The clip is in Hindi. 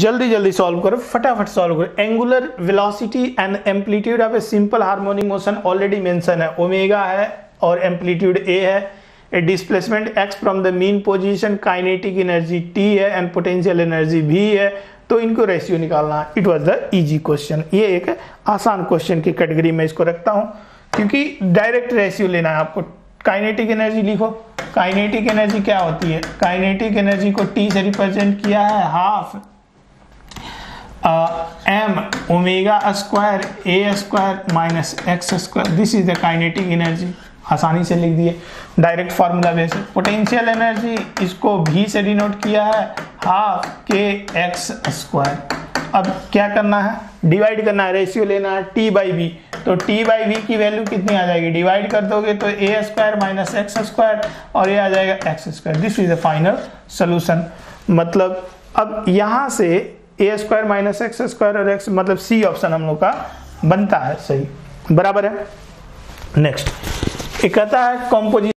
जल्दी जल्दी सॉल्व करो, फटाफट सॉल्व करो। Angular velocity and amplitude of a simple harmonic motion already mention है, ओमेगा है और एम्पलीट्यूड ए है। A displacement x from the mean position, kinetic energy T है एंड पोटेंशियल एनर्जी भी है, तो इनको रेशियो निकालना। It was the easy question. ये एक आसान क्वेश्चन की कैटेगरी में इसको रखता हूँ क्योंकि डायरेक्ट रेशियो लेना है आपको। काइनेटिक एनर्जी लिखो, काइनेटिक एनर्जी क्या होती है, काइनेटिक एनर्जी को टी से रिप्रेजेंट किया है, half m omega square A square minus x square, this is the kinetic energy. आसानी से लिख दिए direct formula base. Potential energy इसको भी से डिनोट किया है, हाफ के एक्स स्क्वायर। अब क्या करना है, डिवाइड करना है, रेशियो लेना है t बाई बी। तो t बाई बी की वैल्यू कितनी आ जाएगी, डिवाइड कर दोगे तो ए स्क्वायर माइनस एक्स स्क्वायर और ये आ जाएगा x square. This is the final solution. मतलब अब यहाँ से ए स्क्वायर माइनस एक्स स्क्वायर और एक्स, मतलब सी ऑप्शन हम लोग का बनता है सही, बराबर है। नेक्स्ट, एक कहता है कॉम्पोजिशन।